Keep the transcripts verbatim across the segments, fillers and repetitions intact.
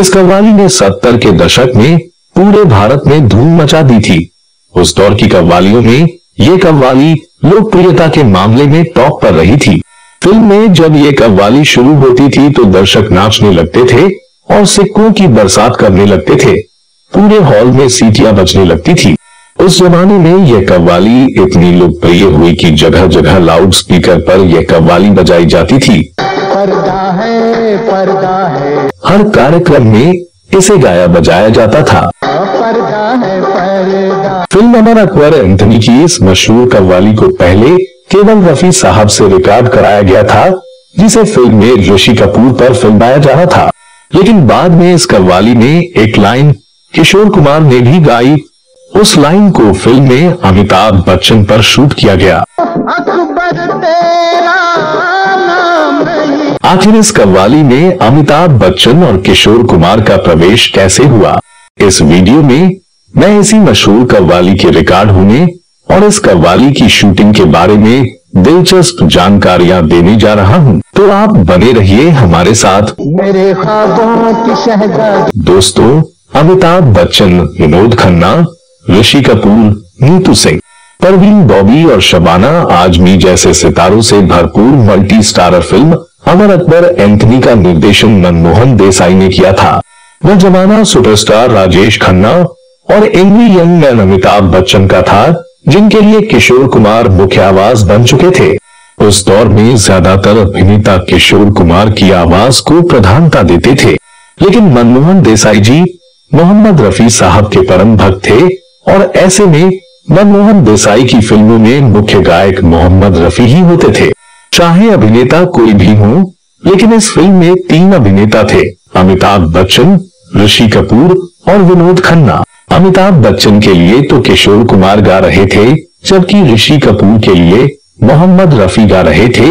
इस कव्वाली ने सत्तर के दशक में पूरे भारत में धूम मचा दी थी। उस दौर की कव्वालियों में ये कव्वाली लोकप्रियता के मामले में टॉप पर रही थी। फिल्म में जब ये कव्वाली शुरू होती थी तो दर्शक नाचने लगते थे और सिक्कों की बरसात करने लगते थे। पूरे हॉल में सीटियां बजने लगती थी। उस जमाने में यह कव्वाली इतनी लोकप्रिय हुई कि जगह जगह लाउड स्पीकर पर यह कव्वाली बजाई जाती थी। पर्दा है, पर्दा है। हर कार्यक्रम में इसे गाया बजाया जाता था। पर्दा है, पर्दा। फिल्म अमर अकबर एंथनी की इस मशहूर कव्वाली को पहले केवल रफी साहब से रिकॉर्ड कराया गया था, जिसे फिल्म में ऋषि कपूर पर फिल्माया जाना था, लेकिन बाद में इस कव्वाली में एक लाइन किशोर कुमार ने भी गाई। उस लाइन को फिल्म में अमिताभ बच्चन पर शूट किया गया। आखिर इस कव्वाली में अमिताभ बच्चन और किशोर कुमार का प्रवेश कैसे हुआ, इस वीडियो में मैं इसी मशहूर कव्वाली के रिकॉर्ड होने और इस कव्वाली की शूटिंग के बारे में दिलचस्प जानकारियां देने जा रहा हूं, तो आप बने रहिए हमारे साथ। मेरे ख्वाबों की शहजादी। दोस्तों, अमिताभ बच्चन, विनोद खन्ना, ऋषि कपूर, नीतू सिंह, परवीन बॉबी और शबाना आजमी जैसे सितारों से भरपूर multi starrer film Amar Akbar Anthony का निर्देशन मनमोहन देसाई ने किया था। वह जमाना सुपरस्टार राजेश खन्ना और angry young man Amitabh Bachchan का था, जिनके लिए किशोर कुमार मुख्य आवाज बन चुके थे। उस दौर में ज्यादातर अभिनेता किशोर कुमार की आवाज को प्रधानता देते थे, लेकिन मनमोहन देसाई जी मोहम्मद रफी साहब के परम भक्त थे और ऐसे में मनमोहन देसाई की फिल्मों में मुख्य गायक मोहम्मद रफी ही होते थे, चाहे अभिनेता कोई भी हो। लेकिन इस फिल्म में तीन अभिनेता थे, अमिताभ बच्चन, ऋषि कपूर और विनोद खन्ना। अमिताभ बच्चन के लिए तो किशोर कुमार गा रहे थे, जबकि ऋषि कपूर के लिए मोहम्मद रफी गा रहे थे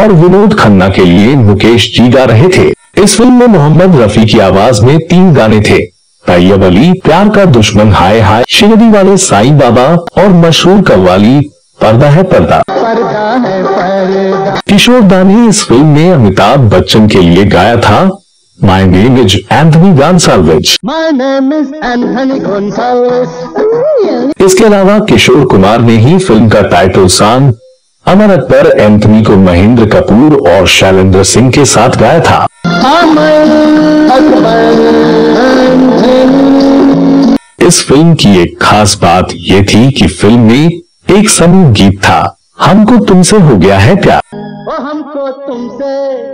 और विनोद खन्ना के लिए मुकेश जी गा रहे थे। इस फिल्म में मोहम्मद रफी की आवाज में तीन गाने थे, तैयब अली, प्यार का दुश्मन, हाय हाय, शिरडी वाले साईं बाबा और मशहूर कव्वाली पर्दा है पर्दा। किशोर दा ने इस फिल्म में अमिताभ बच्चन के लिए गाया था My Name is Anthony Gonsalves। My name is Anthony Gonsalves। इसके अलावा किशोर कुमार ने ही फिल्म का title song Amar Akbar Anthony को महेंद्र कपूर और शैलेंद्र सिंह के साथ गाया था। इस फिल्म की एक खास बात ये थी कि फिल्म में एक समूह गीत था, हमको तुमसे हो गया है प्यार। हमको तुमसे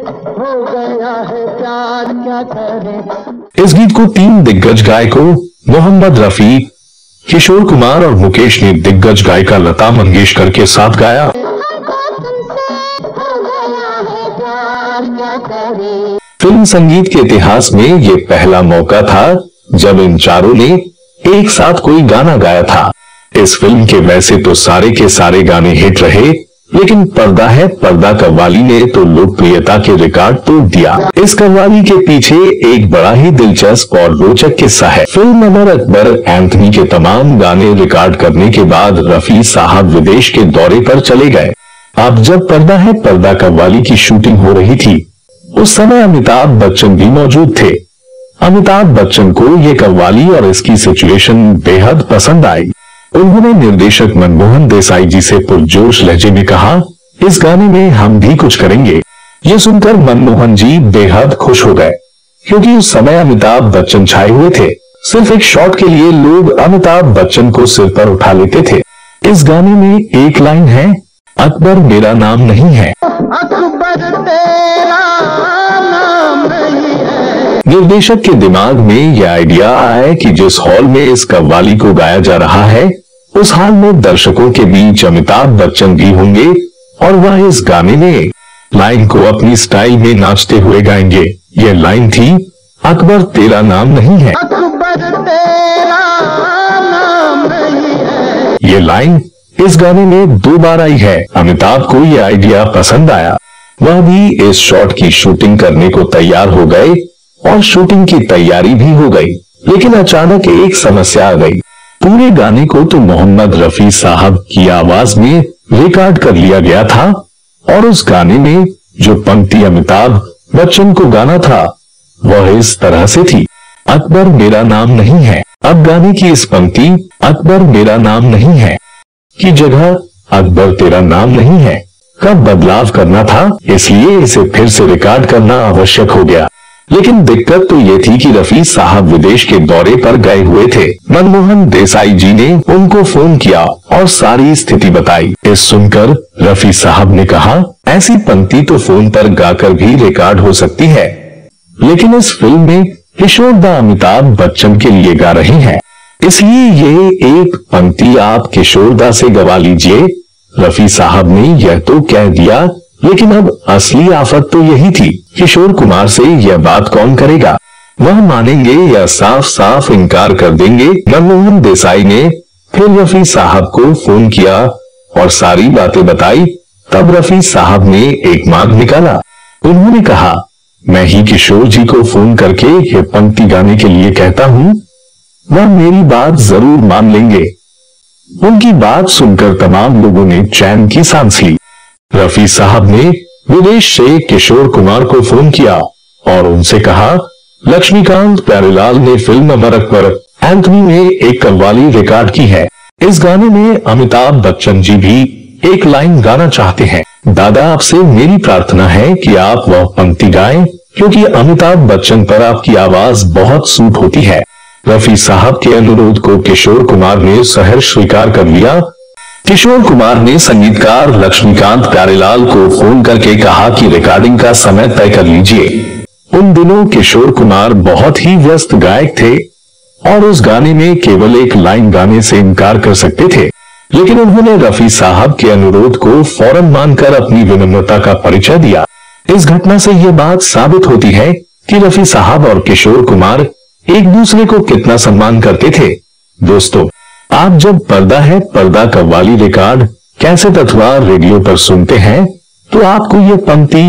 हो गया है प्यार, क्या करें। इस गीत को तीन दिग्गज गायकों मोहम्मद रफी, किशोर कुमार और मुकेश ने दिग्गज गायिका लता मंगेशकर के साथ गाया। फिल्म संगीत के इतिहास में ये पहला मौका था जब इन चारों ने एक साथ कोई गाना गाया था। इस फिल्म के वैसे तो सारे के सारे गाने हिट रहे, लेकिन पर्दा है पर्दा कव्वाली ने तो लोकप्रियता के रिकॉर्ड तोड़ दिया। इस कव्वाली के पीछे एक बड़ा ही दिलचस्प और रोचक किस्सा है। फिल्म अमर अकबर एंथनी के तमाम गाने रिकॉर्ड करने के बाद रफी साहब विदेश के दौरे पर चले गए। अब जब पर्दा है पर्दा कव्वाली की शूटिंग हो रही थी, उस समय अमिताभ बच्चन भी मौजूद थे। अमिताभ बच्चन को ये कव्वाली और इसकी सिचुएशन बेहद पसंद आई। उन्होंने निर्देशक मनमोहन देसाई जी से पुरजोश लहजे में कहा, इस गाने में हम भी कुछ करेंगे। ये सुनकर मनमोहन जी बेहद खुश हो गए, क्योंकि उस समय अमिताभ बच्चन छाए हुए थे। सिर्फ एक शॉट के लिए लोग अमिताभ बच्चन को सिर पर उठा लेते थे। इस गाने में एक लाइन है, अकबर मेरा नाम नहीं है। निर्देशक के दिमाग में यह आइडिया आया कि जिस हॉल में इस कव्वाली को गाया जा रहा है, उस हाल में दर्शकों के बीच अमिताभ बच्चन भी होंगे और वह इस गाने में लाइन को अपनी स्टाइल में नाचते हुए गाएंगे। यह लाइन थी, अकबर तेरा नाम नहीं है। अकबर तेरा नाम नहीं है। ये लाइन इस गाने में दो बार आई है। अमिताभ को यह आइडिया पसंद आया। वह भी इस शॉट की शूटिंग करने को तैयार हो गए और शूटिंग की तैयारी भी हो गई, लेकिन अचानक एक समस्या आ गई। पूरे गाने को तो मोहम्मद रफी साहब की आवाज में रिकॉर्ड कर लिया गया था और उस गाने में जो पंक्ति अमिताभ बच्चन को गाना था वह इस तरह से थी। अकबर मेरा नाम नहीं है। अब गाने की इस पंक्ति अकबर मेरा नाम नहीं है की जगह अकबर तेरा नाम नहीं है का बदलाव करना था, इसलिए इसे फिर से रिकॉर्ड करना आवश्यक हो गया। लेकिन दिक्कत तो ये थी कि रफी साहब विदेश के दौरे पर गए हुए थे। मनमोहन देसाई जी ने उनको फोन किया और सारी स्थिति बताई। इस सुनकर रफी साहब ने कहा, ऐसी पंक्ति तो फोन पर गाकर भी रिकॉर्ड हो सकती है, लेकिन इस फिल्म में किशोर दा अमिताभ बच्चन के लिए गा रहे हैं, इसलिए ये एक पंक्ति आप किशोर दा से गवा लीजिए। रफी साहब ने यह तो कह दिया, लेकिन अब असली आफत तो यही थी, किशोर कुमार से यह बात कौन करेगा, वह मानेंगे या साफ साफ इनकार कर देंगे। मनमोहन देसाई ने फिर रफी साहब को फोन किया और सारी बातें बताई। तब रफी साहब ने एक मार्ग निकाला। उन्होंने कहा, मैं ही किशोर जी को फोन करके ये पंक्ति गाने के लिए कहता हूँ, वह मेरी बात जरूर मान लेंगे। उनकी बात सुनकर तमाम लोगों ने चैन की सांस ली। रफी साहब ने विदेश से किशोर कुमार को फोन किया और उनसे कहा, लक्ष्मीकांत प्यारेलाल ने फिल्म अमर अकबर एंथनी में एक कव्वाली रिकॉर्ड की है। इस गाने में अमिताभ बच्चन जी भी एक लाइन गाना चाहते हैं। दादा, आपसे मेरी प्रार्थना है कि आप वह पंक्ति गाएं, क्योंकि अमिताभ बच्चन पर आपकी आवाज बहुत सूट होती है। रफी साहब के अनुरोध को किशोर कुमार ने सहर्ष स्वीकार कर लिया। किशोर कुमार ने संगीतकार लक्ष्मीकांत प्यारेलाल को फोन करके कहा कि रिकॉर्डिंग का समय तय कर लीजिए। उन दिनों किशोर कुमार बहुत ही व्यस्त गायक थे और उस गाने में केवल एक लाइन गाने से इनकार कर सकते थे, लेकिन उन्होंने रफी साहब के अनुरोध को फौरन मानकर अपनी विनम्रता का परिचय दिया। इस घटना से यह बात साबित होती है कि रफी साहब और किशोर कुमार एक दूसरे को कितना सम्मान करते थे। दोस्तों, आप जब पर्दा है पर्दा कव्वाली रिकॉर्ड कैसेट अथवा रेडियो पर सुनते हैं तो आपको ये पंक्ति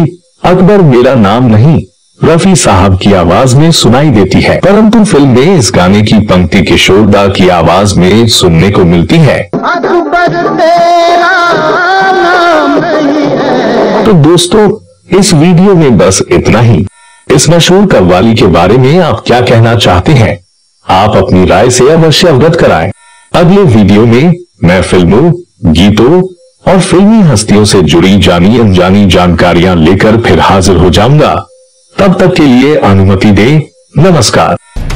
अकबर मेरा नाम नहीं रफी साहब की आवाज में सुनाई देती है, परंतु फिल्म में इस गाने की पंक्ति किशोर दा की आवाज में सुनने को मिलती है। अकबर मेरा नाम नहीं है। तो दोस्तों, इस वीडियो में बस इतना ही। इस मशहूर कव्वाली के बारे में आप क्या कहना चाहते हैं, आप अपनी राय से अवश्य अवगत कराएं। अगले वीडियो में मैं फिल्मों, गीतों और फिल्मी हस्तियों से जुड़ी जानी अनजानी जानकारियां लेकर फिर हाजिर हो जाऊंगा। तब तक के लिए अनुमति दें। नमस्कार।